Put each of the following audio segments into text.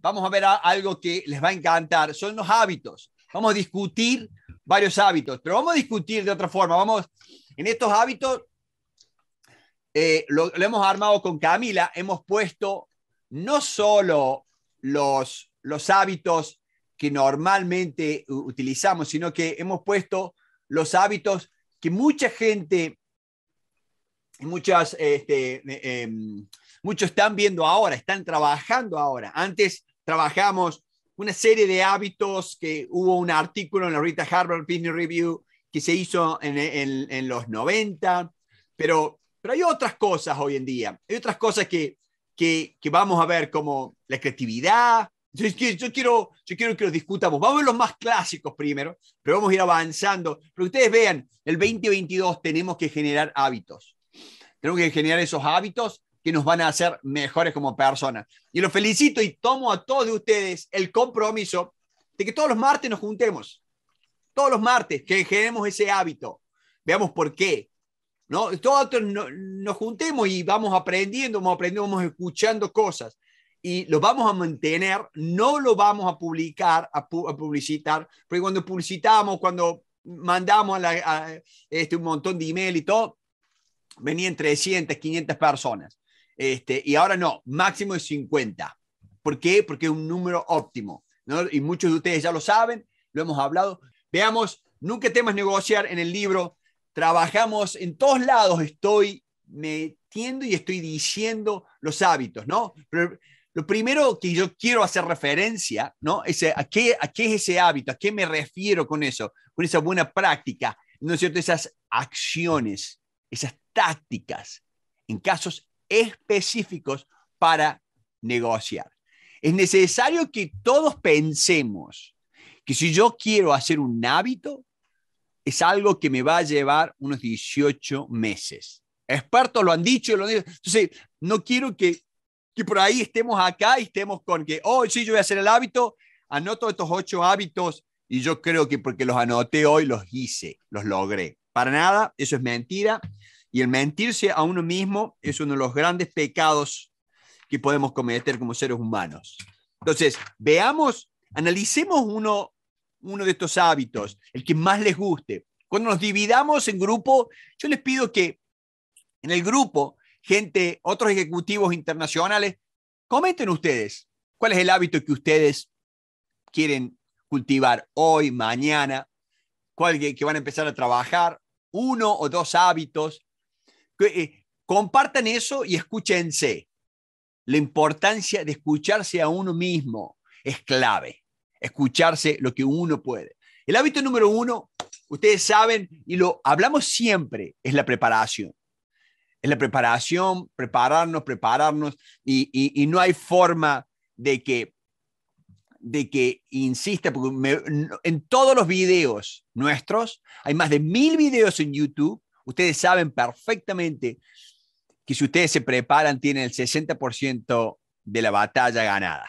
vamos a ver algo que les va a encantar. Son los hábitos. Vamos a discutir varios hábitos, pero vamos a discutir de otra forma. Vamos, en estos hábitos, lo hemos armado con Camila. Hemos puesto no solo los hábitos que normalmente utilizamos, sino que hemos puesto los hábitos que mucha gente, muchos están viendo ahora, están trabajando ahora. Antes trabajamos una serie de hábitos que hubo un artículo en la revista Harvard Business Review que se hizo en los 90, pero hay otras cosas hoy en día. Hay otras cosas que vamos a ver, como la creatividad. Yo quiero que lo discutamos. Vamos a ver los más clásicos primero, pero vamos a ir avanzando. Pero ustedes vean, el 2022 tenemos que generar hábitos. Tenemos que generar esos hábitos que nos van a hacer mejores como personas. Y los felicito y tomo a todos ustedes el compromiso de que todos los martes nos juntemos. Todos los martes que generemos ese hábito. Veamos por qué, ¿no? Todos nos juntemos y vamos aprendiendo, vamos escuchando cosas. Y lo vamos a mantener, no lo vamos a publicar, a publicitar, porque cuando publicitamos, cuando mandamos un montón de email y todo, venían 300, 500 personas. Y ahora no, máximo de 50. ¿Por qué? Porque es un número óptimo, ¿no? Y muchos de ustedes ya lo saben, lo hemos hablado. Veamos, Nunca Temas Negociar, en el libro. Trabajamos en todos lados, estoy metiendo y estoy diciendo los hábitos, ¿no? Pero lo primero que yo quiero hacer referencia, ¿no? Es a qué es ese hábito, a qué me refiero con eso, con esa buena práctica, ¿no es cierto? Esas acciones, esas tácticas en casos específicos para negociar. Es necesario que todos pensemos que si yo quiero hacer un hábito, es algo que me va a llevar unos 18 meses. Expertos lo han dicho, Entonces, no quiero que por ahí estemos acá y estemos con que, oh, sí, yo voy a hacer el hábito, anoto estos 8 hábitos y yo creo que porque los anoté hoy, los hice, los logré. Para nada, eso es mentira. Y el mentirse a uno mismo es uno de los grandes pecados que podemos cometer como seres humanos. Entonces, veamos, analicemos uno de estos hábitos, el que más les guste. Cuando nos dividamos en grupo, yo les pido que en el grupo, gente, otros ejecutivos internacionales, comenten ustedes cuál es el hábito que ustedes quieren cultivar hoy, mañana, cuál que van a empezar a trabajar, 1 o 2 hábitos. Compartan eso y escúchense. La importancia de escucharse a uno mismo es clave. Escucharse lo que uno puede. El hábito número 1, ustedes saben, y lo hablamos siempre, es la preparación. Es la preparación, prepararnos, y no hay forma de que insista, porque en todos los videos nuestros, hay más de 1000 videos en YouTube, ustedes saben perfectamente que si ustedes se preparan, tienen el 60% de la batalla ganada.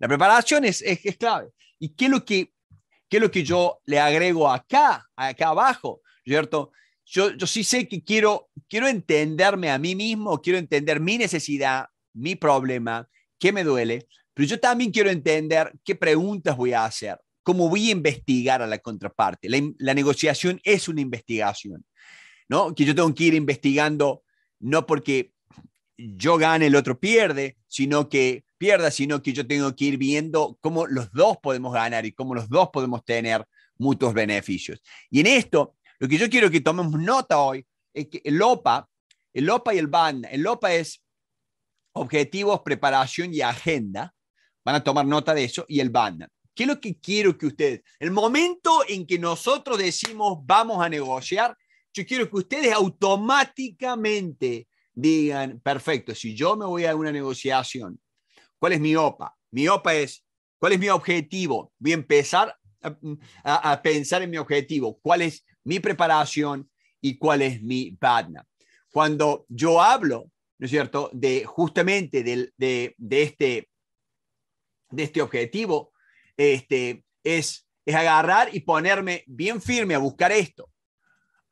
La preparación es clave. ¿Y qué es lo que yo le agrego acá abajo, ¿cierto? Yo sí sé que quiero entenderme a mí mismo, quiero entender mi necesidad, mi problema, qué me duele, pero yo también quiero entender qué preguntas voy a hacer, cómo voy a investigar a la contraparte. La negociación es una investigación, ¿no? Que yo tengo que ir investigando, no porque yo gane, el otro pierda, sino que yo tengo que ir viendo cómo los dos podemos ganar y cómo los dos podemos tener mutuos beneficios. Y en esto, lo que yo quiero que tomemos nota hoy es que el OPA y el BAN, el OPA es objetivos, preparación y agenda, van a tomar nota de eso, y el BAN. ¿Qué es lo que quiero que ustedes, el momento en que nosotros decimos vamos a negociar, yo quiero que ustedes automáticamente digan, perfecto, si yo me voy a una negociación, ¿cuál es mi OPA? Mi OPA es, ¿cuál es mi objetivo? Voy a empezar a pensar en mi objetivo, ¿cuál es mi preparación y cuál es mi BATNA? Cuando yo hablo, ¿no es cierto?, de este objetivo, es agarrar y ponerme bien firme a buscar esto,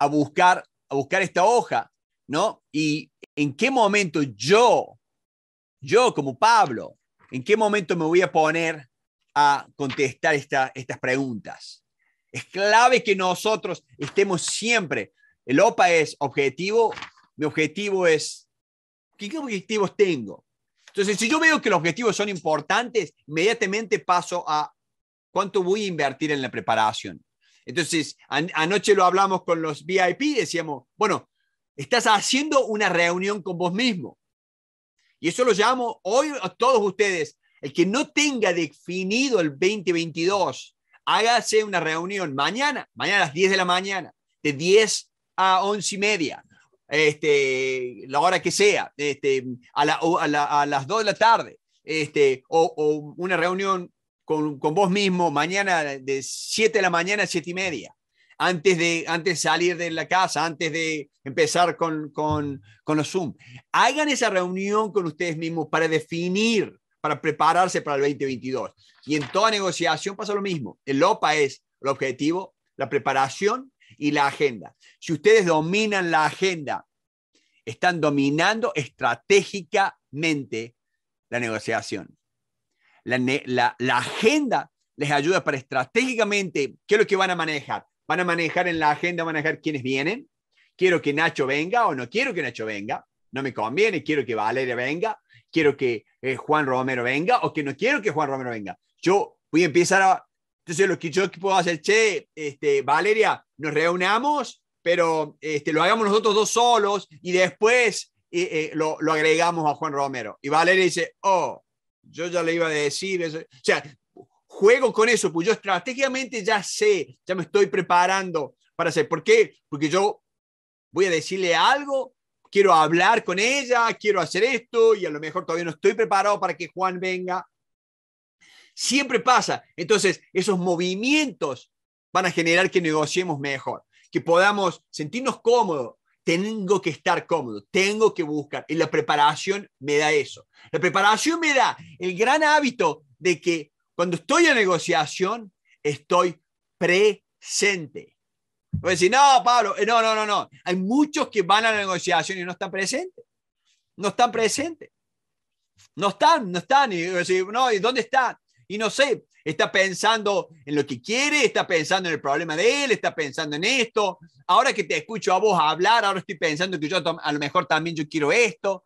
a buscar esta hoja, ¿no? Y en qué momento yo como Pablo, ¿En qué momento me voy a poner a contestar estas preguntas? Es clave que nosotros estemos siempre. El OPA es objetivo. Mi objetivo es, ¿qué objetivos tengo? Entonces, si yo veo que los objetivos son importantes, inmediatamente paso a cuánto voy a invertir en la preparación. Entonces, anoche lo hablamos con los VIP, decíamos, bueno, estás haciendo una reunión con vos mismo. Y eso lo llamo hoy a todos ustedes. El que no tenga definido el 2022, hágase una reunión mañana a las 10 de la mañana, de 10 a 11 y media, la hora que sea, a las 2 de la tarde, o una reunión con vos mismo mañana de 7 de la mañana a 7 y media, antes de salir de la casa, antes de empezar con los Zoom. Hagan esa reunión con ustedes mismos para definir, para prepararse para el 2022. Y en toda negociación pasa lo mismo. El OPA es el objetivo, la preparación y la agenda. Si ustedes dominan la agenda, están dominando estratégicamente la negociación. La agenda les ayuda para estratégicamente, ¿qué es lo que van a manejar? Van a manejar en la agenda, van a manejar quiénes vienen. Quiero que Nacho venga o no quiero que Nacho venga. No me conviene, quiero que Valeria venga. Quiero que Juan Romero venga o que no quiero que Juan Romero venga. Yo voy a empezar a... Entonces, lo que yo puedo hacer, Valeria, nos reunamos, pero lo hagamos nosotros dos solos y después lo agregamos a Juan Romero. Y Valeria dice, yo ya le iba a decir eso. O sea, juego con eso, pues yo estratégicamente ya sé, ya me estoy preparando para hacer. ¿Por qué? Porque yo voy a decirle algo, quiero hablar con ella, quiero hacer esto y a lo mejor todavía no estoy preparado para que Juan venga. Siempre pasa. Entonces, esos movimientos van a generar que negociemos mejor, que podamos sentirnos cómodos. Tengo que estar cómodo, tengo que buscar. Y la preparación me da eso. La preparación me da el gran hábito de que cuando estoy en negociación, estoy presente. Voy a decir, no, Pablo, no. Hay muchos que van a la negociación y no están presentes. No están. Y voy a decir, no, ¿y dónde están? Y no sé, está pensando en lo que quiere, está pensando en el problema de él, está pensando en esto. Ahora que te escucho a vos hablar, ahora estoy pensando que yo a lo mejor también yo quiero esto.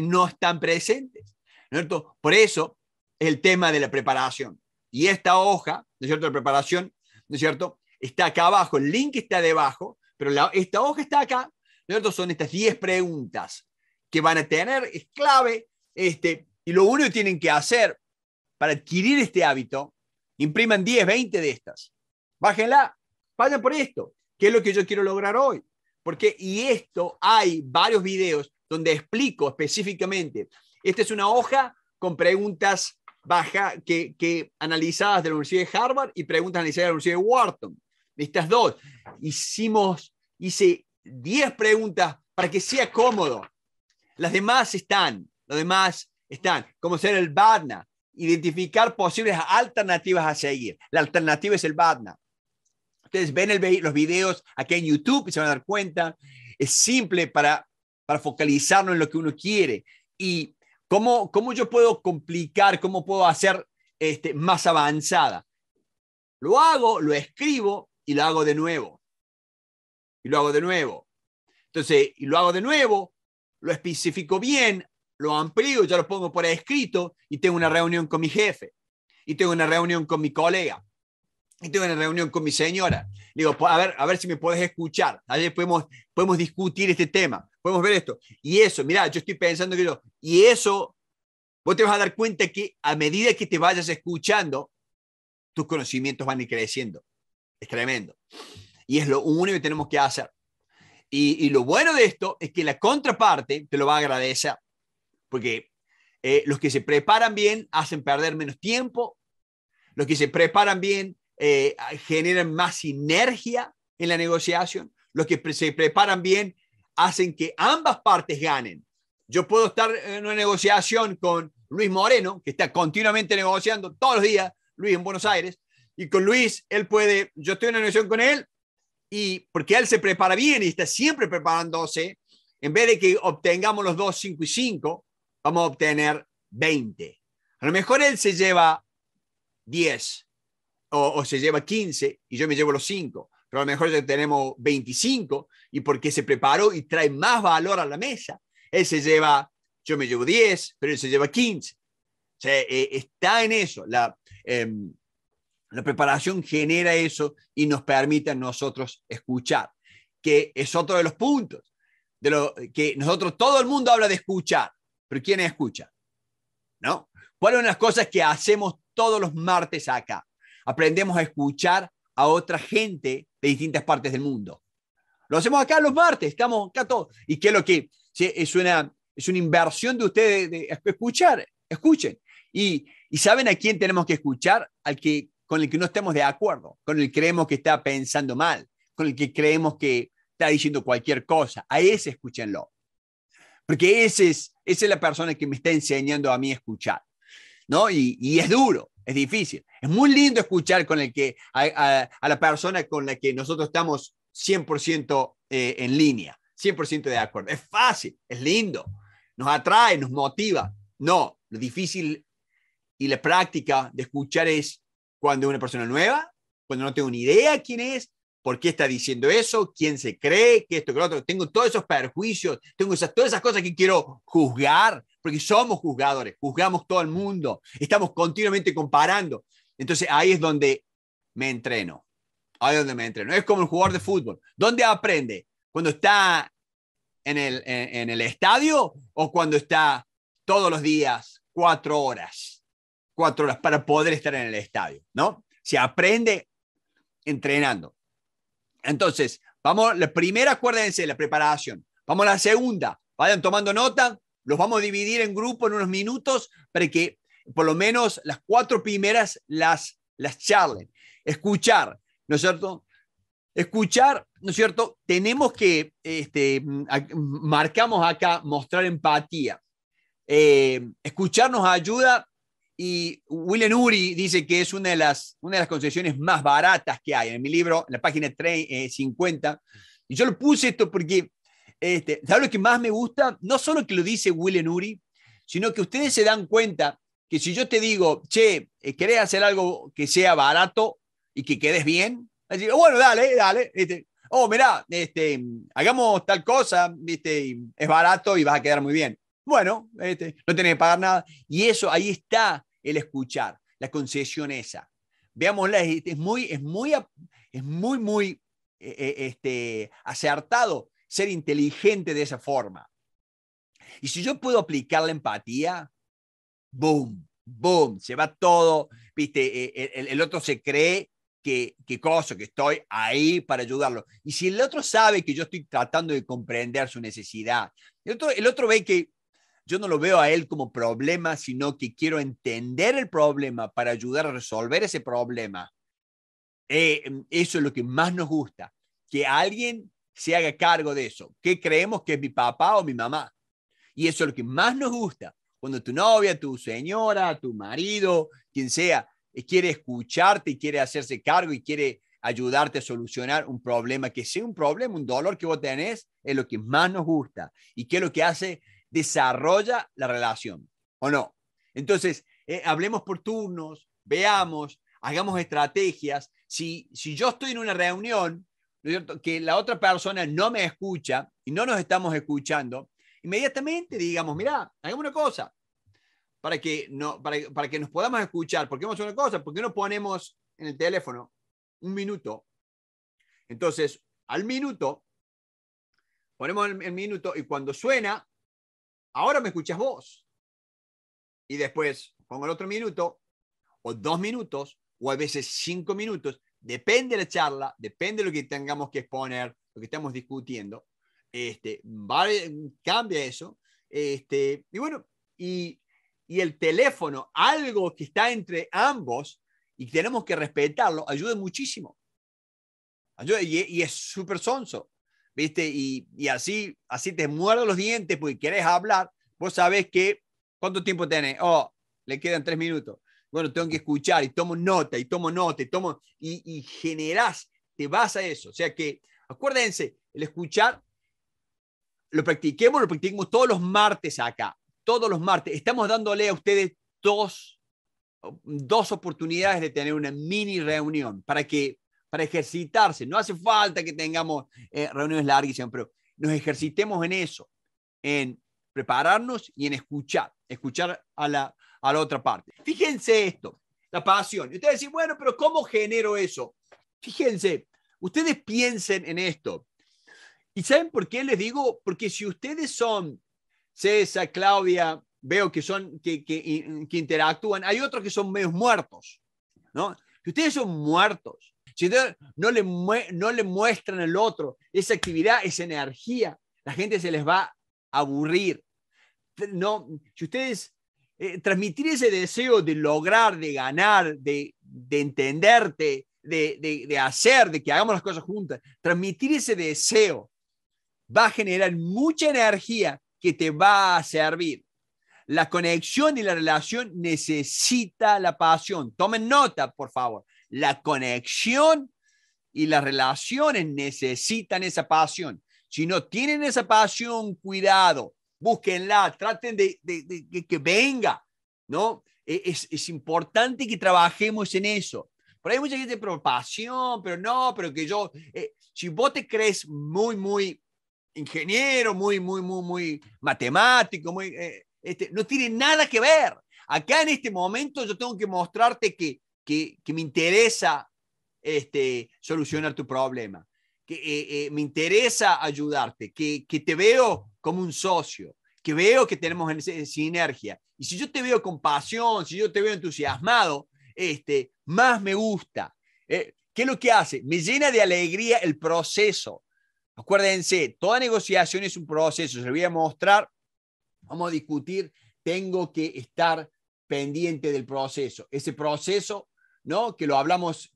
No están presentes, ¿no es cierto? Por eso es el tema de la preparación. Y esta hoja, ¿no es cierto?, de preparación, ¿no es cierto?, está acá abajo, el link está debajo, pero esta hoja está acá, ¿no es cierto? Son estas 10 preguntas que van a tener, es clave, y lo único que tienen que hacer para adquirir este hábito, impriman 10, 20 de estas. Bájenla, vayan por esto. ¿Qué es lo que yo quiero lograr hoy? Porque, y esto, hay varios videos donde explico específicamente. Esta es una hoja con preguntas analizadas de la Universidad de Harvard y preguntas analizadas de la Universidad de Wharton. Estas dos. Hice 10 preguntas para que sea cómodo. Las demás están. Como ser el BATNA. Identificar posibles alternativas a seguir. La alternativa es el BATNA. Ustedes ven los videos aquí en YouTube y se van a dar cuenta. Es simple para focalizarnos en lo que uno quiere. Y cómo yo puedo complicar, cómo puedo hacer más avanzada. Lo hago, lo escribo y lo hago de nuevo. Entonces, y lo hago de nuevo, lo especifico bien, lo amplío, ya lo pongo por escrito y tengo una reunión con mi jefe y tengo una reunión con mi colega y tengo una reunión con mi señora. Le digo, a ver si me puedes escuchar. Ayer podemos discutir este tema, podemos ver esto. Y eso, mirá, yo estoy pensando que y eso, vos te vas a dar cuenta que a medida que te vayas escuchando, tus conocimientos van a ir creciendo. Es tremendo. Y es lo único que tenemos que hacer. Y lo bueno de esto es que la contraparte te lo va a agradecer. Porque los que se preparan bien hacen perder menos tiempo. Los que se preparan bien generan más sinergia en la negociación. Los que se preparan bien hacen que ambas partes ganen. Yo puedo estar en una negociación con Luis Moreno, que está continuamente negociando todos los días, Luis en Buenos Aires, y con Luis, yo estoy en una negociación con él, y porque él se prepara bien y está siempre preparándose, en vez de que obtengamos los dos 5 y 5, vamos a obtener 20. A lo mejor él se lleva 10 o se lleva 15 y yo me llevo los 5, pero a lo mejor ya tenemos 25 y porque se preparó y trae más valor a la mesa, él se lleva, yo me llevo 10, pero él se lleva 15. O sea, está en eso. La preparación genera eso y nos permite a nosotros escuchar, que es otro de los puntos, de lo que nosotros, todo el mundo habla de escuchar, pero ¿quién escucha? ¿No? ¿Cuáles son las cosas que hacemos todos los martes acá? Aprendemos a escuchar a otra gente de distintas partes del mundo. Lo hacemos acá los martes, estamos acá todos. ¿Y qué es lo que es una inversión de ustedes de escuchar? Escuchen. ¿Y saben a quién tenemos que escuchar? Al que con el que no estemos de acuerdo, con el que creemos que está pensando mal, con el que creemos que está diciendo cualquier cosa. A ese escúchenlo. Porque esa es la persona que me está enseñando a mí a escuchar, ¿no? Y es duro, es difícil. Es muy lindo escuchar con el que, a la persona con la que nosotros estamos 100% en línea, 100% de acuerdo. Es fácil, es lindo, nos atrae, nos motiva. No, lo difícil y la práctica de escuchar es cuando es una persona nueva, cuando no tengo ni idea quién es, por qué está diciendo eso, quién se cree, que esto, que lo otro. Tengo todos esos perjuicios, tengo todas esas cosas que quiero juzgar, porque somos juzgadores, juzgamos todo el mundo, estamos continuamente comparando. Entonces ahí es donde me entreno. Ahí es donde me entreno. Es como el jugador de fútbol. ¿Dónde aprende? ¿Cuando está en el estadio o cuando está todos los días 4 horas? 4 horas para poder estar en el estadio, ¿no? Se aprende entrenando. Entonces, vamos, la primera, acuérdense, la preparación. Vamos a la segunda. Vayan tomando nota. Los vamos a dividir en grupos en unos minutos para que por lo menos las 4 primeras las charlen. Escuchar, ¿no es cierto? Escuchar, ¿no es cierto? Tenemos que, marcamos acá, mostrar empatía. Escuchar nos ayuda y William Uri dice que es una de las concesiones más baratas que hay. En mi libro, en la página 50, y yo lo puse esto porque, ¿sabes lo que más me gusta? No solo que lo dice William Uri, sino que ustedes se dan cuenta que si yo te digo, che, ¿querés hacer algo que sea barato y que quedes bien? Así, oh, bueno, dale, mirá, hagamos tal cosa, y es barato y vas a quedar muy bien. Bueno, no tenés que pagar nada. Y eso, ahí está. El escuchar, la concesión esa. Veámosla, es muy acertado ser inteligente de esa forma. Y si yo puedo aplicar la empatía, boom, se va todo, ¿viste? El otro se cree que estoy ahí para ayudarlo. Y si el otro sabe que yo estoy tratando de comprender su necesidad, el otro ve que yo no lo veo a él como problema, sino que quiero entender el problema para ayudar a resolver ese problema. Eso es lo que más nos gusta, que alguien se haga cargo de eso. ¿Qué creemos que es mi papá o mi mamá? Y eso es lo que más nos gusta. Cuando tu novia, tu señora, tu marido, quien sea, quiere escucharte y quiere hacerse cargo y quiere ayudarte a solucionar un problema, que sea un problema, un dolor que vos tenés, es lo que más nos gusta. ¿Y qué es lo que hace? Desarrolla la relación, ¿o no? Entonces, hablemos por turnos, veamos, hagamos estrategias. Si yo estoy en una reunión, ¿no es cierto?, que la otra persona no me escucha y no nos estamos escuchando, inmediatamente digamos, mirá, hagamos una cosa para que nos podamos escuchar. ¿Por qué vamos a hacer una cosa? ¿Por qué no ponemos en el teléfono un minuto? Entonces, al minuto, ponemos el minuto y cuando suena, ahora me escuchas vos. Y después pongo el otro minuto, o 2 minutos, o a veces 5 minutos. Depende de la charla, depende de lo que tengamos que exponer, lo que estamos discutiendo. Cambia eso. Y bueno, y el teléfono, algo que está entre ambos y tenemos que respetarlo, ayuda muchísimo. Y es súper sonso. ¿Viste? Y así te muerdo los dientes porque querés hablar. Vos sabés que, ¿cuánto tiempo tenés? Oh, le quedan 3 minutos. Bueno, tengo que escuchar y tomo nota. Y generás, te vas a eso. O sea que, acuérdense, el escuchar, lo practiquemos todos los martes acá. Todos los martes. Estamos dándole a ustedes dos oportunidades de tener una mini reunión para ejercitarse. No hace falta que tengamos reuniones larguísimas, pero nos ejercitemos en eso, en prepararnos y en escuchar a la otra parte. Fíjense esto, la pasión. Y ustedes dicen, bueno, pero ¿cómo genero eso? Fíjense, ustedes piensen en esto. ¿Y saben por qué les digo? Porque si ustedes son César, Claudia, veo que son que interactúan, hay otros que son medios muertos, ¿no? Si ustedes son muertos, si ustedes no le muestran al otro esa actividad, esa energía, la gente se les va a aburrir. No, si ustedes transmitir ese deseo de lograr, de ganar, de entenderte, de hacer, de que hagamos las cosas juntas, transmitir ese deseo va a generar mucha energía que te va a servir. La conexión y la relación necesita la pasión. Tomen nota, por favor. La conexión y las relaciones necesitan esa pasión. Si no tienen esa pasión, cuidado, búsquenla, traten de que venga, ¿no? Es importante que trabajemos en eso. Por ahí mucha gente, pero pasión, pero no, pero que yo... si vos te crees muy, muy ingeniero, muy matemático, muy... no tiene nada que ver. Acá en este momento yo tengo que mostrarte que me interesa solucionar tu problema, que me interesa ayudarte, que te veo como un socio, que veo que tenemos sinergia. Y si yo te veo con pasión, si yo te veo entusiasmado, más me gusta. ¿Qué es lo que hace? Me llena de alegría el proceso. Acuérdense, toda negociación es un proceso. Se lo voy a mostrar. Vamos a discutir, tengo que estar pendiente del proceso. Ese proceso, ¿no? Que lo hablamos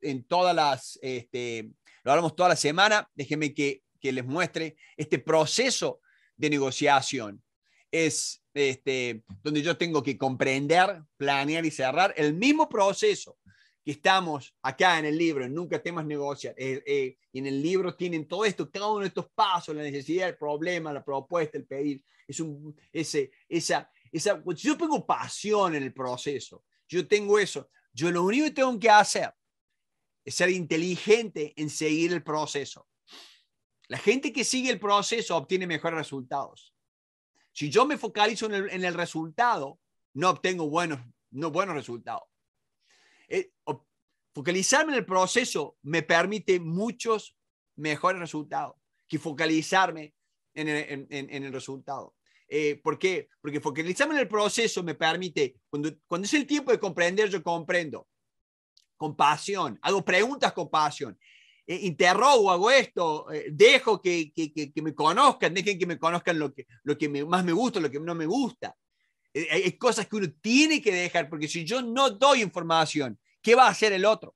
en todas las, lo hablamos toda la semana. Déjenme que les muestre este proceso de negociación. Es donde yo tengo que comprender, planear y cerrar el mismo proceso que estamos acá en el libro, en Nunca Temas Negociar. En el libro tienen todo esto, cada uno de estos pasos, la necesidad, el problema, la propuesta, el pedir. Si yo pongo pasión en el proceso, yo tengo eso, yo lo único que tengo que hacer es ser inteligente en seguir el proceso. La gente que sigue el proceso obtiene mejores resultados. Si yo me focalizo en el resultado, no obtengo buenos resultados. Focalizarme en el proceso me permite muchos mejores resultados que focalizarme en el resultado. ¿Por qué? Porque focalizarme en el proceso me permite, cuando es el tiempo de comprender, yo comprendo con pasión, hago preguntas con pasión, interrogo, hago esto, dejo que me conozcan, dejen que me conozcan lo que más me gusta, lo que no me gusta. Hay cosas que uno tiene que dejar, porque si yo no doy información, ¿qué va a hacer el otro?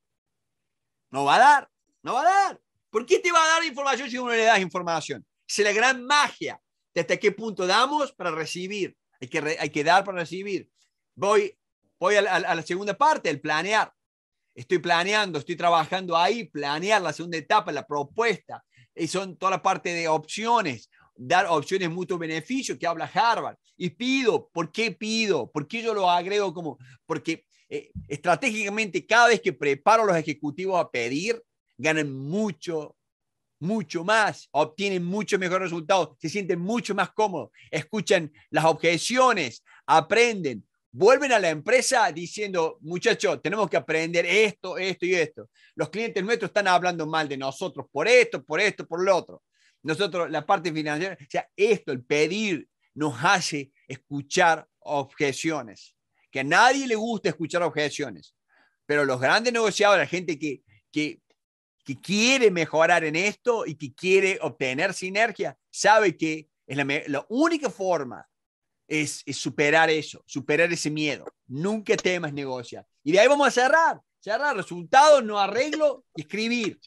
No va a dar. ¿Por qué te va a dar información si uno le das información? Es la gran magia de hasta qué punto damos para recibir. Hay que dar para recibir. Voy a la segunda parte, el planear. Estoy planeando, estoy trabajando ahí, planear la segunda etapa, la propuesta. Y son toda la parte de opciones. Dar opciones mutuo beneficio, que habla Harvard. Y pido, ¿por qué pido? ¿Por qué yo lo agrego como? Porque estratégicamente cada vez que preparo a los ejecutivos a pedir, ganan mucho más, obtienen mucho mejores resultados, se sienten mucho más cómodos, escuchan las objeciones, aprenden, vuelven a la empresa diciendo, muchachos, tenemos que aprender esto, esto y esto. Los clientes nuestros están hablando mal de nosotros por esto, por lo otro. Nosotros, la parte financiera, o sea, esto, el pedir, nos hace escuchar objeciones. Que a nadie le gusta escuchar objeciones. Pero los grandes negociadores, la gente que quiere mejorar en esto y que quiere obtener sinergia, sabe que es la única forma es superar eso, superar ese miedo. Nunca temas negociar. Y de ahí vamos a cerrar. Resultados, no arreglo, escribir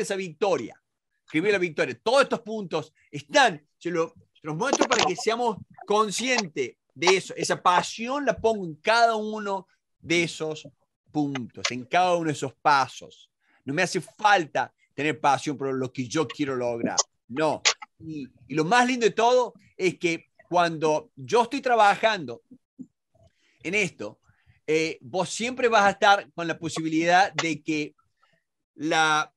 esa victoria. Escribir la victoria. Todos estos puntos están, se los muestro para que seamos conscientes de eso. Esa pasión la pongo en cada uno de esos puntos, en cada uno de esos pasos. No me hace falta tener pasión por lo que yo quiero lograr. No. Y lo más lindo de todo es que cuando yo estoy trabajando en esto, vos siempre vas a estar con la posibilidad de que la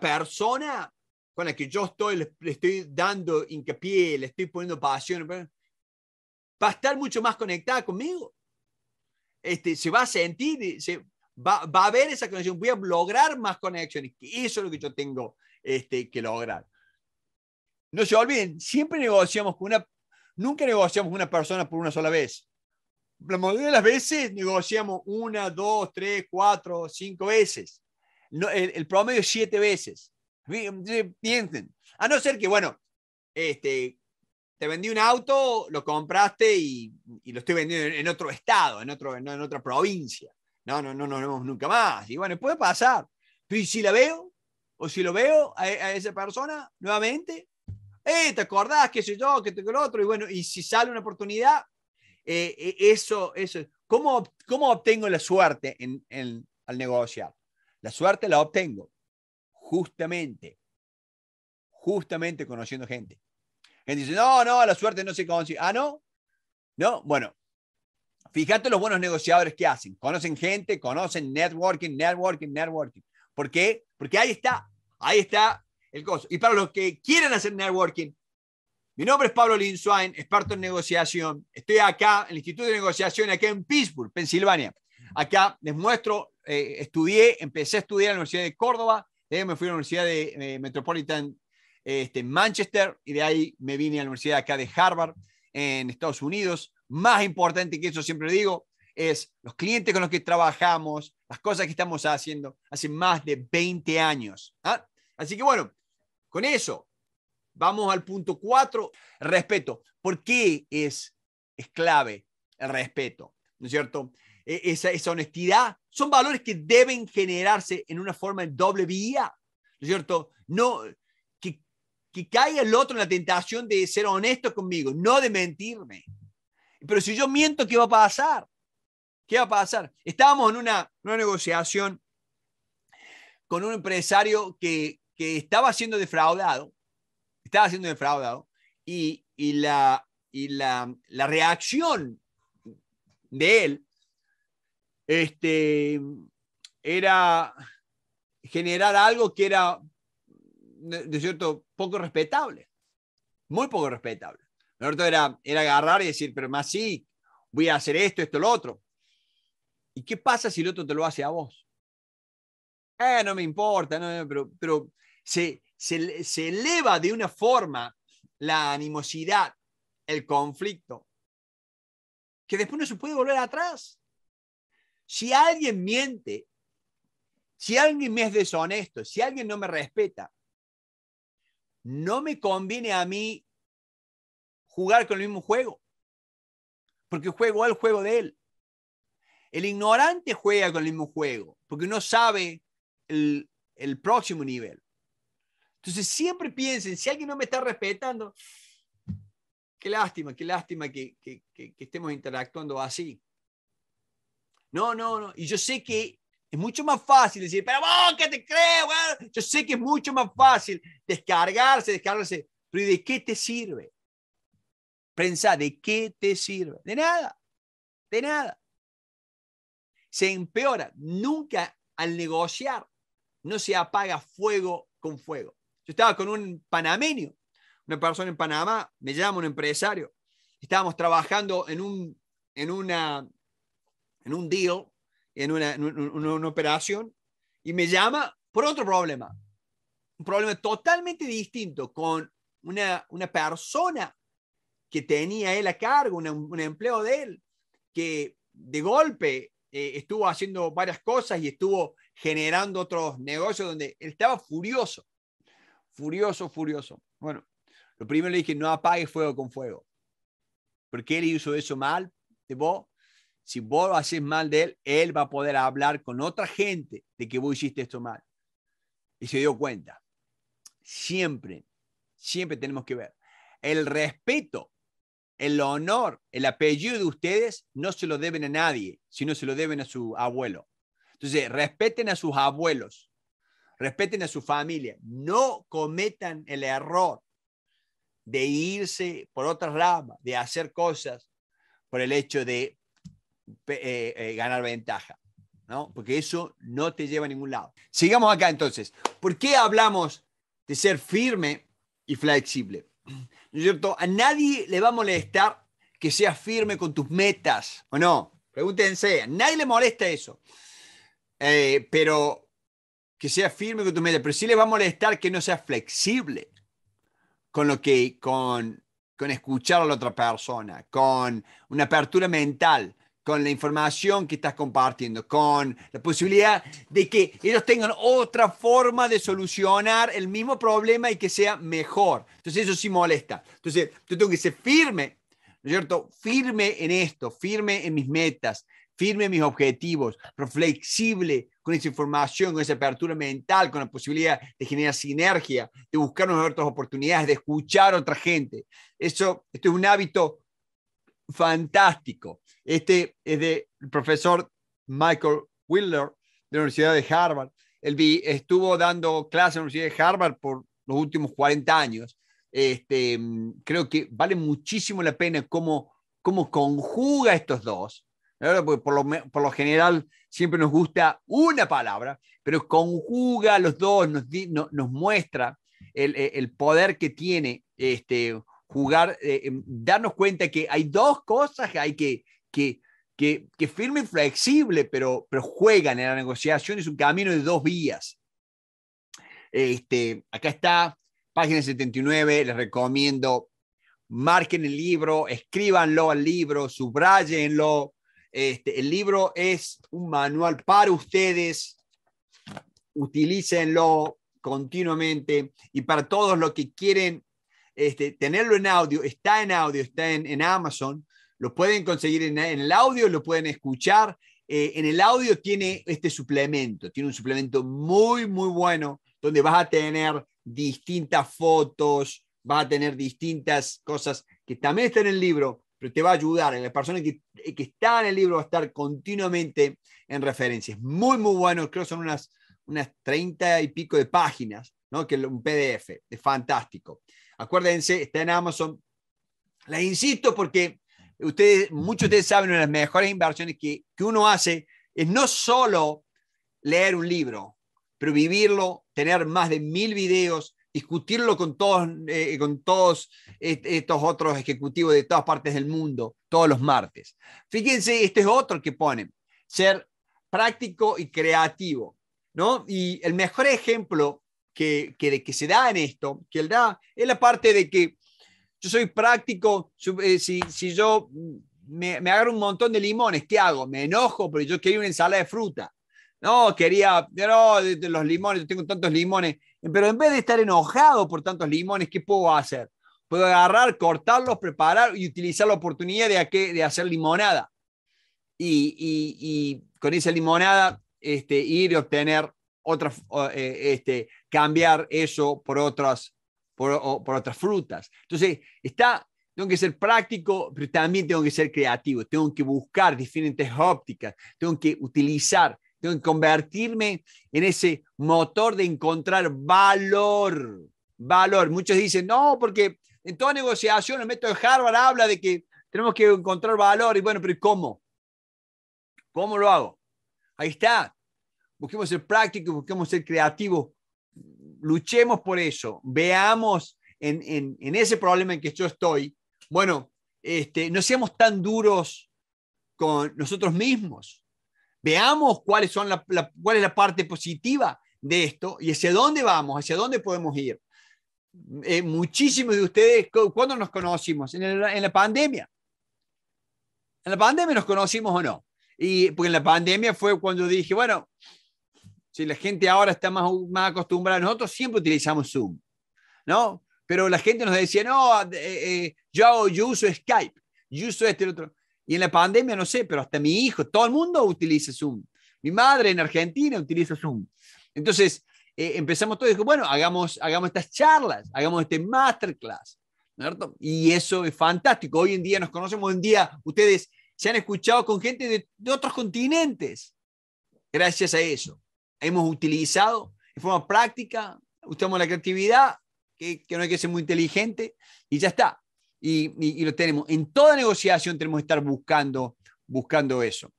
persona con la que yo estoy, le estoy dando hincapié, le estoy poniendo pasión, va a estar mucho más conectada conmigo. Se va a sentir, va a haber esa conexión, voy a lograr más conexiones, que eso es lo que yo tengo que lograr. No se olviden, siempre negociamos con una, nunca negociamos con una persona por una sola vez. La mayoría de las veces negociamos 1, 2, 3, 4, 5 veces. No, el promedio es 7 veces. Piensen. A no ser que, bueno, te vendí un auto, lo compraste y lo estoy vendiendo en otro estado, en otra provincia. No nos vemos nunca más. Y bueno, puede pasar. Pero ¿y si la veo? ¿O si lo veo a esa persona nuevamente? ¿Te acordás? ¿Qué sé yo? ¿Qué tengo el otro? Y bueno, y si sale una oportunidad, eso. ¿Cómo obtengo la suerte al negociar? La suerte la obtengo justamente conociendo gente. Gente dice, no, la suerte no se consigue. Ah, ¿no? No, bueno. Fíjate los buenos negociadores que hacen. Conocen gente, conocen networking. ¿Por qué? Porque ahí está el coso. Y para los que quieren hacer networking, mi nombre es Pablo Linzoain, experto en negociación. Estoy acá en el Instituto de Negociación, acá en Pittsburgh, Pensilvania. Acá les muestro, empecé a estudiar en la Universidad de Córdoba, de ahí me fui a la Universidad de Metropolitan, Manchester, y de ahí me vine a la Universidad acá de Harvard, en Estados Unidos. Más importante que eso, siempre lo digo, es los clientes con los que trabajamos, las cosas que estamos haciendo hace más de 20 años. ¿Ah? Así que bueno, con eso, vamos al punto 4, respeto. ¿Por qué es clave el respeto? ¿No es cierto? Esa honestidad, son valores que deben generarse en una forma de doble vía, ¿no es cierto? No, que caiga el otro en la tentación de ser honesto conmigo, no de mentirme. Pero si yo miento, ¿qué va a pasar? ¿Qué va a pasar? Estábamos en una negociación con un empresario que estaba siendo defraudado, y la reacción de él era generar algo que era, de cierto, poco respetable, muy poco respetable. Era agarrar y decir, pero más sí, voy a hacer esto, lo otro. ¿Y qué pasa si el otro te lo hace a vos? No me importa, pero se eleva de una forma la animosidad, el conflicto, que después no se puede volver atrás. Si alguien miente, si alguien me es deshonesto, si alguien no me respeta, no me conviene a mí jugar con el mismo juego, porque juego al juego de él. El ignorante juega con el mismo juego, porque no sabe el próximo nivel. Entonces siempre piensen, si alguien no me está respetando, qué lástima que estemos interactuando así. No. Y yo sé que es mucho más fácil decir, pero vos, ¿qué te crees? Bueno, yo sé que es mucho más fácil descargarse, pero ¿de qué te sirve? Pensá, ¿de qué te sirve? De nada. Se empeora. Nunca al negociar no se apaga fuego con fuego. Yo estaba con un panameño, una persona en Panamá, me llama un empresario. Estábamos trabajando en un deal, en una operación, y me llama por otro problema. Un problema totalmente distinto con una persona que tenía él a cargo, un empleo de él, que de golpe estuvo haciendo varias cosas y estuvo generando otros negocios donde él estaba furioso. Bueno, lo primero le dije, no apague fuego con fuego. Porque él hizo eso mal de vos. Si vos lo haces mal de él, él va a poder hablar con otra gente de que vos hiciste esto mal. Y se dio cuenta. Siempre tenemos que ver. El respeto, el honor, el apellido de ustedes no se lo deben a nadie, sino se lo deben a su abuelo. Entonces, respeten a sus abuelos, respeten a su familia, no cometan el error de irse por otra rama, de hacer cosas por el hecho ganar ventaja, ¿no? Porque eso no te lleva a ningún lado. Sigamos acá entonces. ¿Por qué hablamos de ser firme y flexible? ¿No es cierto? A nadie le va a molestar que seas firme con tus metas, ¿o no? Pregúntense, a nadie le molesta eso. Pero que seas firme con tus metas, pero sí le va a molestar que no seas flexible con lo que, con escuchar a la otra persona, con una apertura mental, con la información que estás compartiendo, con la posibilidad de que ellos tengan otra forma de solucionar el mismo problema y que sea mejor. Entonces eso sí molesta. Entonces yo tengo que ser firme, ¿no es cierto? Firme en esto, firme en mis metas, firme en mis objetivos, pero flexible con esa información, con esa apertura mental, con la posibilidad de generar sinergia, de buscar otras oportunidades, de escuchar a otra gente. Eso, esto es un hábito fantástico. Este es del profesor Michael Wheeler de la Universidad de Harvard. Él estuvo dando clases en la Universidad de Harvard por los últimos 40 años. Creo que vale muchísimo la pena cómo conjuga estos dos, ¿verdad? Porque por lo general siempre nos gusta una palabra, pero conjuga los dos, nos muestra el poder que tiene jugar, darnos cuenta que hay dos cosas que hay que firme y flexible, pero juegan en la negociación. Es un camino de dos vías. Acá está, página 79, les recomiendo, marquen el libro, escríbanlo al libro, subrayenlo. El libro es un manual para ustedes, utilícenlo continuamente, y para todos los que quieren tenerlo en audio, está en audio, está en Amazon, lo pueden conseguir en el audio, lo pueden escuchar. En el audio tiene suplemento, tiene un suplemento muy, muy bueno, donde vas a tener distintas fotos, vas a tener distintas cosas que también están en el libro, pero te va a ayudar. La persona que está en el libro va a estar continuamente en referencias. Muy, muy bueno. Creo que son unas 30 y pico de páginas, ¿no? Que es un PDF. Es fantástico. Acuérdense, está en Amazon. Les insisto porque muchos de ustedes saben, una de las mejores inversiones que uno hace es no solo leer un libro, pero vivirlo, tener más de 1000 videos, discutirlo con todos estos otros ejecutivos de todas partes del mundo, todos los martes. Fíjense, este es otro que ponen, ser práctico y creativo, ¿no? Y el mejor ejemplo que se da en esto, que él da, es la parte de que yo soy práctico. Si yo me agarro un montón de limones, ¿qué hago? Me enojo porque yo quería una ensalada de fruta. No, de los limones, yo tengo tantos limones. Pero en vez de estar enojado por tantos limones, ¿qué puedo hacer? Puedo agarrar, cortarlos, preparar y utilizar la oportunidad de hacer limonada. Y con esa limonada ir y obtener otras, cambiar eso por otras frutas. Entonces, tengo que ser práctico, pero también tengo que ser creativo. Tengo que buscar diferentes ópticas. Tengo que utilizar. Tengo que convertirme en ese motor de encontrar valor. Valor. Muchos dicen, no, porque en toda negociación el método de Harvard habla de que tenemos que encontrar valor. Y bueno, pero ¿cómo? ¿Cómo lo hago? Ahí está. Busquemos ser prácticos, busquemos ser creativos. Luchemos por eso. Veamos en ese problema en que yo estoy. Bueno, no seamos tan duros con nosotros mismos. Veamos cuál es la parte positiva de esto y hacia dónde vamos, hacia dónde podemos ir. Muchísimos de ustedes, ¿cuándo nos conocimos? En la pandemia. ¿En la pandemia nos conocimos o no? Porque en la pandemia fue cuando dije, bueno, si la gente ahora está más acostumbrada, nosotros siempre utilizamos Zoom, ¿no? Pero la gente nos decía, no, yo uso Skype, yo uso este y otro. Y en la pandemia, no sé, pero hasta mi hijo, todo el mundo utiliza Zoom. Mi madre en Argentina utiliza Zoom. Entonces, empezamos todo y dijo, bueno, hagamos estas charlas, hagamos este masterclass, ¿verdad? Y eso es fantástico. Hoy en día nos conocemos, hoy en día ustedes se han escuchado con gente de otros continentes. Gracias a eso. Hemos utilizado de forma práctica, usamos la creatividad, que no hay que ser muy inteligente, y ya está. Y lo tenemos. En toda negociación tenemos que estar buscando buscando eso.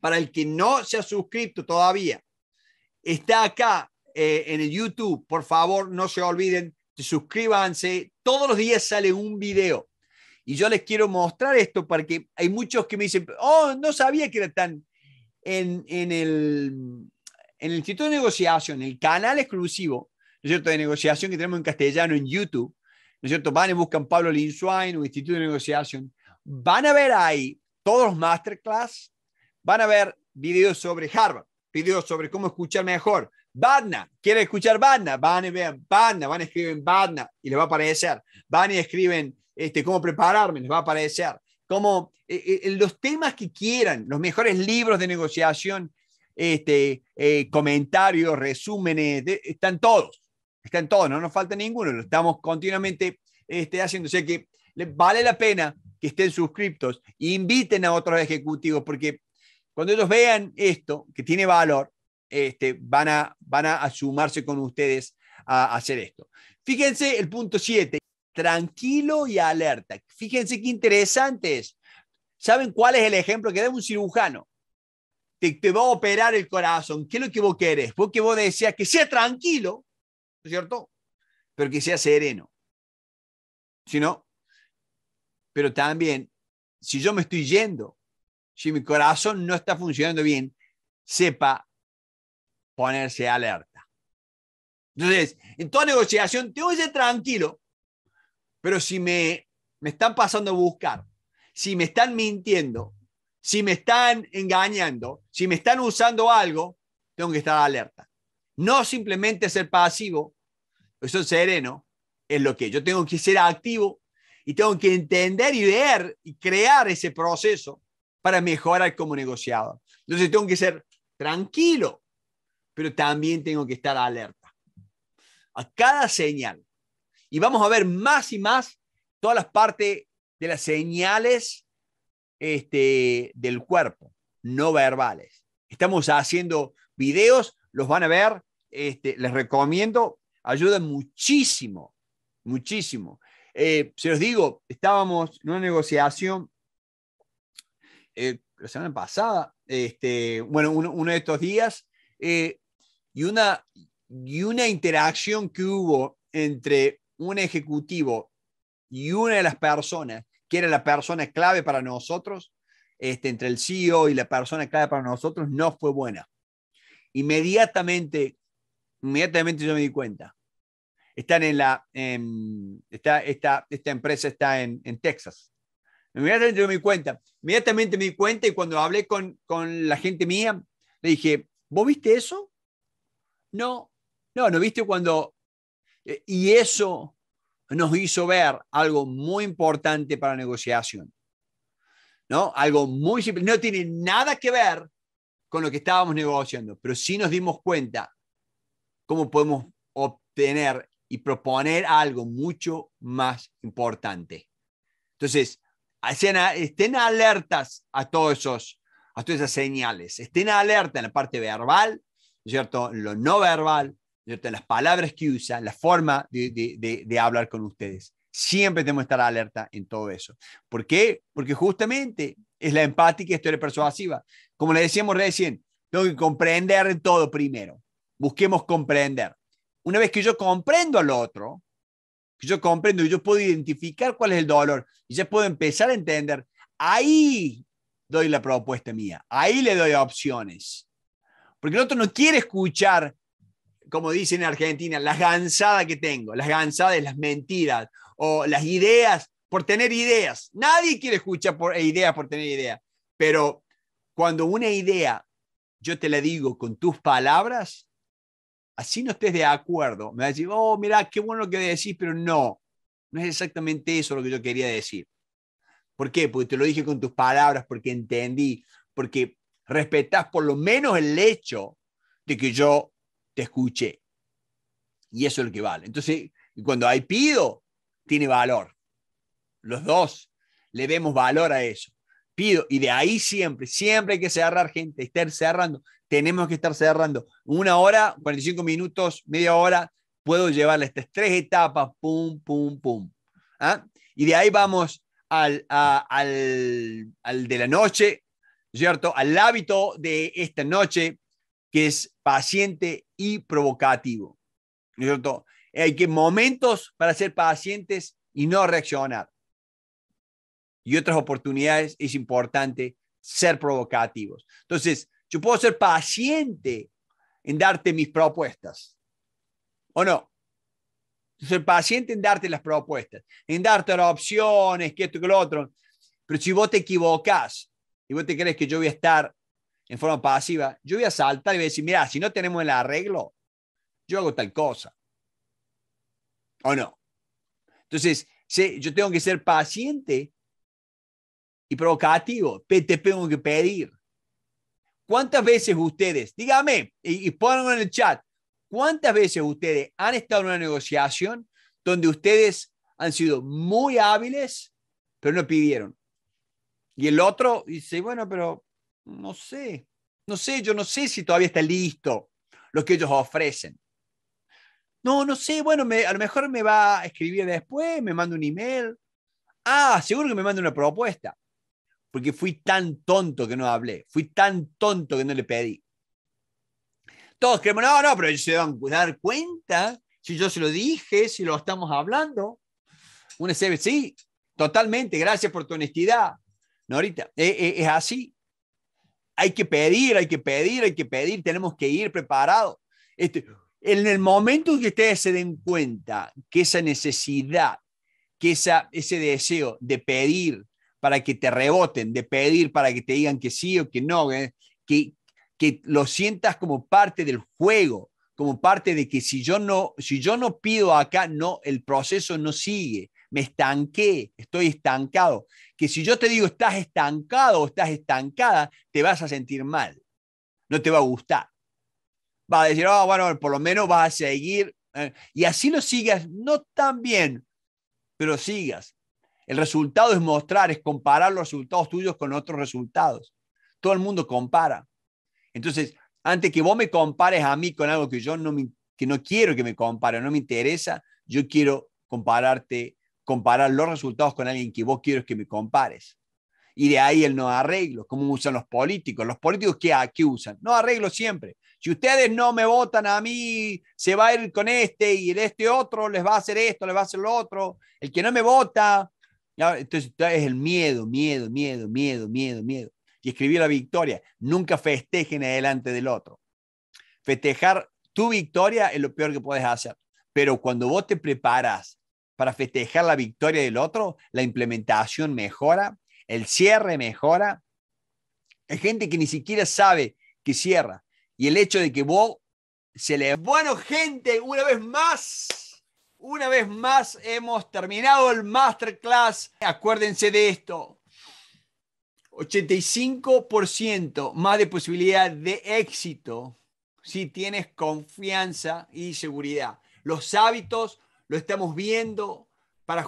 Para el que no se ha suscrito todavía, está acá en el YouTube. Por favor, no se olviden, suscríbanse. Todos los días sale un video. Y yo les quiero mostrar esto porque hay muchos que me dicen, oh, no sabía que era tan... En el Instituto de Negociación, el canal exclusivo, ¿no es cierto?, de negociación que tenemos en castellano en YouTube, ¿no es cierto?, van y buscan Pablo Linzoain o Instituto de Negociación. Van a ver ahí todos los masterclass, van a ver videos sobre Harvard, videos sobre cómo escuchar mejor. BATNA, ¿quieren escuchar BATNA? Van y vean BATNA, van y escriben BATNA y les va a aparecer. Van y escriben cómo prepararme, les va a aparecer. Como los temas que quieran, los mejores libros de negociación, comentarios, resúmenes, están todos, no nos falta ninguno, lo estamos continuamente haciendo. O sea que vale la pena que estén suscriptos e inviten a otros ejecutivos, porque cuando ellos vean esto, que tiene valor, van a sumarse con ustedes a hacer esto. Fíjense el punto 7. Tranquilo y alerta. Fíjense qué interesante es. ¿Saben cuál es el ejemplo que da un cirujano? Te va a operar el corazón. ¿Qué es lo que vos querés? Porque vos deseas que sea tranquilo, ¿no es cierto? Pero que sea sereno. Si no, pero también, si yo me estoy yendo, si mi corazón no está funcionando bien, sepa ponerse alerta. Entonces, en toda negociación, te oye tranquilo. Pero si me están pasando a buscar, si me están mintiendo, si me están engañando, si me están usando algo, tengo que estar alerta. No simplemente ser pasivo, eso es sereno, es lo que yo tengo que ser activo y tengo que entender y ver y crear ese proceso para mejorar como negociador. Entonces tengo que ser tranquilo, pero también tengo que estar alerta a cada señal. Y vamos a ver más y más todas las partes de las señales del cuerpo, no verbales. Estamos haciendo videos, los van a ver, les recomiendo, ayudan muchísimo, muchísimo. Se los digo, estábamos en una negociación la semana pasada, bueno, uno de estos días, y una interacción que hubo entre un ejecutivo y una de las personas, que era la persona clave para nosotros, entre el CEO y la persona clave para nosotros, no fue buena. Inmediatamente yo me di cuenta. Esta empresa está en Texas. Inmediatamente yo me di cuenta. Inmediatamente me di cuenta y cuando hablé con la gente mía, le dije, ¿vos viste eso? No viste cuando... Y eso nos hizo ver algo muy importante para la negociación, ¿no? Algo muy simple. No tiene nada que ver con lo que estábamos negociando, pero sí nos dimos cuenta cómo podemos obtener y proponer algo mucho más importante. Entonces, estén alertas a todas esas señales. Estén alerta en la parte verbal, ¿cierto? En lo no verbal, las palabras que usan, la forma de hablar con ustedes. Siempre tenemos que estar alerta en todo eso. ¿Por qué? Porque justamente es la empática y historia persuasiva. Como le decíamos recién, tengo que comprender todo primero. Busquemos comprender. Una vez que yo comprendo al otro, que yo comprendo y yo puedo identificar cuál es el dolor y ya puedo empezar a entender, ahí doy la propuesta mía, ahí le doy opciones. Porque el otro no quiere escuchar, como dicen en Argentina, las gansadas que tengo, las gansadas, las mentiras, o las ideas por tener ideas. Nadie quiere escuchar ideas por tener ideas, pero cuando una idea yo te la digo con tus palabras, así no estés de acuerdo, me vas a decir, oh, mirá, qué bueno lo que decís, pero no es exactamente eso lo que yo quería decir. ¿Por qué? Porque te lo dije con tus palabras, porque entendí, porque respetás por lo menos el hecho de que yo te escuché. Y eso es lo que vale. Entonces, cuando hay pido, tiene valor. Los dos le vemos valor a eso. Pido. Y de ahí siempre hay que cerrar, gente. Estar cerrando. Tenemos que estar cerrando. 1 hora, 45 minutos, media hora, puedo llevarle estas 3 etapas. Pum, pum, pum. ¿Ah? Y de ahí vamos al de la noche, ¿cierto? Al hábito de esta noche, que es paciente y provocativo, ¿cierto? Hay que momentos para ser pacientes y no reaccionar. Y otras oportunidades es importante ser provocativos. Entonces, yo puedo ser paciente en darte mis propuestas, ¿o no? Ser paciente en darte las propuestas, en darte las opciones, que esto, que lo otro. Pero si vos te equivocás y vos te crees que yo voy a estar en forma pasiva, yo voy a saltar y voy a decir, mira, si no tenemos el arreglo, yo hago tal cosa. ¿O no? Entonces, yo tengo que ser paciente y provocativo. Te tengo que pedir. ¿Cuántas veces ustedes, dígame, y pónganlo en el chat, cuántas veces ustedes han estado en una negociación donde ustedes han sido muy hábiles, pero no pidieron? Y el otro dice, bueno, pero no sé, yo no sé si todavía está listo lo que ellos ofrecen. No sé, bueno, a lo mejor me va a escribir después, me manda un email. Ah, seguro que me manda una propuesta. Porque fui tan tonto que no hablé, fui tan tonto que no le pedí. Todos creemos, no, pero ellos se van a dar cuenta, si yo se lo dije, si lo estamos hablando. Una CV, sí, totalmente, gracias por tu honestidad. Norita, es así. Hay que pedir, tenemos que ir preparados. En el momento en que ustedes se den cuenta que esa necesidad, que ese deseo de pedir para que te reboten, de pedir para que te digan que sí o que no, que lo sientas como parte del juego, como parte de que si yo no pido acá, no, el proceso no sigue, me estanqué, estoy estancado. Que si yo te digo estás estancado o estás estancada, te vas a sentir mal, no te va a gustar. Vas a decir, bueno, por lo menos vas a seguir. Y así lo sigas, no tan bien, pero sigas. El resultado es mostrar, es comparar los resultados tuyos con otros resultados. Todo el mundo compara. Entonces, antes que vos me compares a mí con algo que yo que no quiero que me compare, no me interesa, yo quiero comparar los resultados con alguien que vos quieres que me compares. Y de ahí el no arreglo, como usan los políticos. ¿Los políticos qué usan? No arreglo siempre. Si ustedes no me votan a mí, se va a ir con este y el este otro, les va a hacer esto, les va a hacer lo otro. El que no me vota. Entonces es el miedo. Y escribí la victoria. Nunca festejen adelante del otro. Festejar tu victoria es lo peor que puedes hacer. Pero cuando vos te preparas para festejar la victoria del otro, la implementación mejora, el cierre mejora. Hay gente que ni siquiera sabe que cierra. Y el hecho de que vos Bueno, gente, una vez más hemos terminado el masterclass. Acuérdense de esto. 85% más de posibilidad de éxito si tienes confianza y seguridad. Los hábitos lo estamos viendo para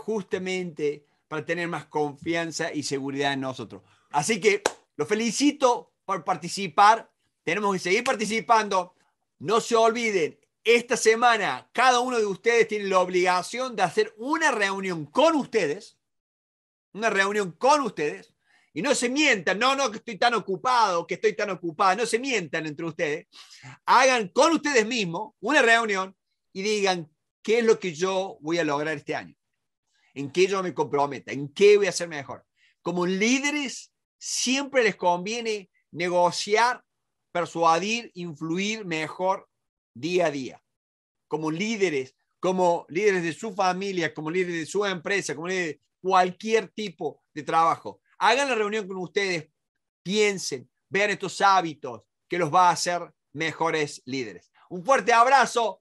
tener más confianza y seguridad en nosotros. Así que los felicito por participar. Tenemos que seguir participando. No se olviden, esta semana cada uno de ustedes tiene la obligación de hacer una reunión con ustedes. Y no se mientan, no, que estoy tan ocupado, que estoy tan ocupada. No se mientan entre ustedes. Hagan con ustedes mismos una reunión y digan qué es lo que yo voy a lograr este año. En qué yo me comprometa, en qué voy a hacer mejor. Como líderes, siempre les conviene negociar, persuadir, influir mejor día a día. Como líderes de su familia, como líderes de su empresa, como líderes de cualquier tipo de trabajo. Hagan la reunión con ustedes, piensen, vean estos hábitos que los va a hacer mejores líderes. Un fuerte abrazo,